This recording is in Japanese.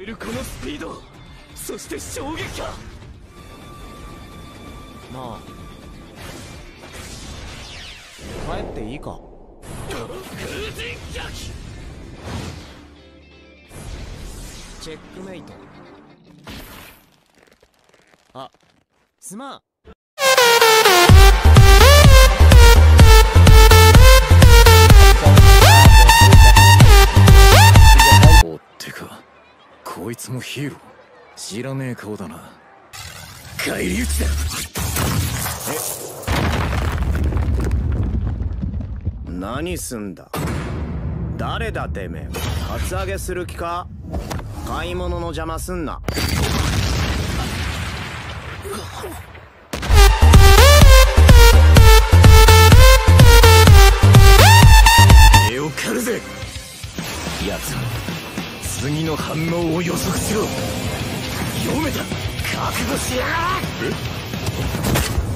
このスピード、そして衝撃か。なあ、帰っていいか。風神逆チェックメイト。あ、すまん。おってか、こいつもヒーロー。知らねえ顔だな。返り討ちだ。何すんだ。誰だてめえ。カツアゲする気か。買い物の邪魔すんな。絵を狩るぜ。奴は次の反応を予測しろ。読めた。覚悟しやがれ。